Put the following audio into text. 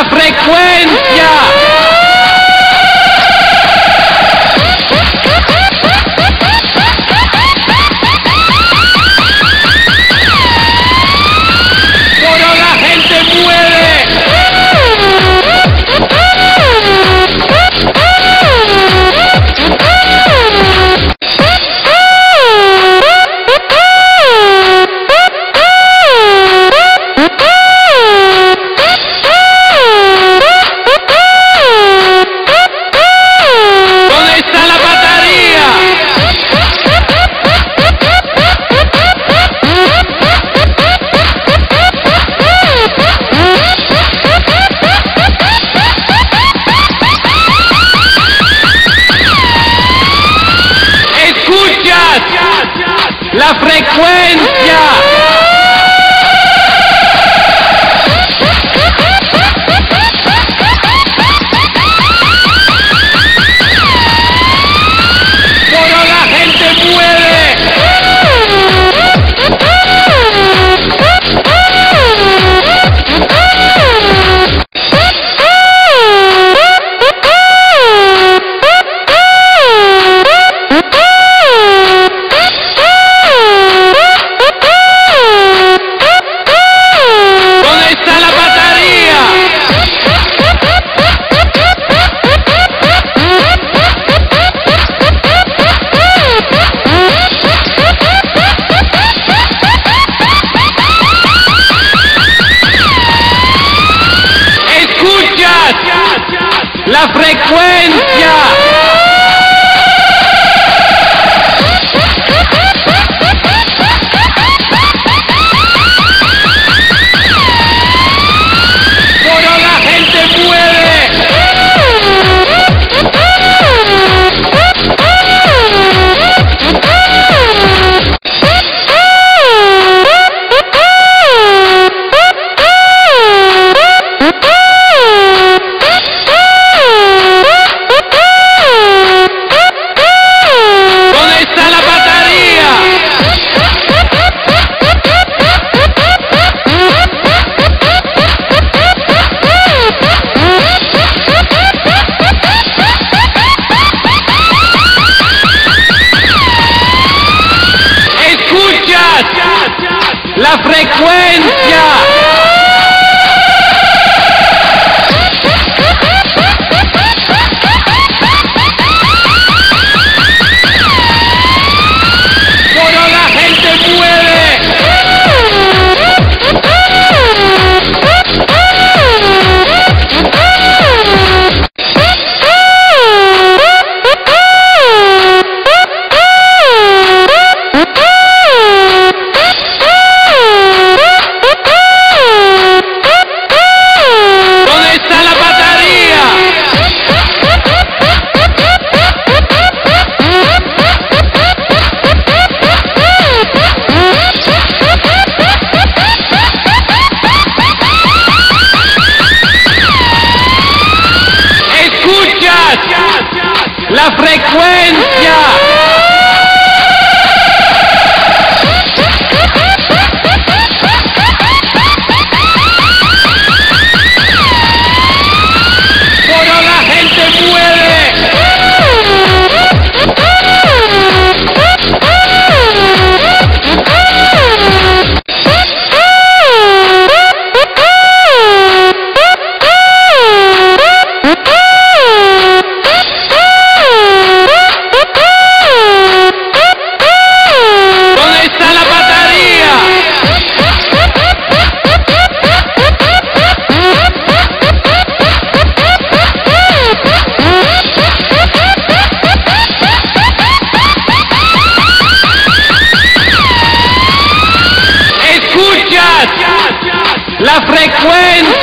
la frecuencia. La frecuencia. La frecuencia. La frecuencia. La frecuencia. La frecuencia.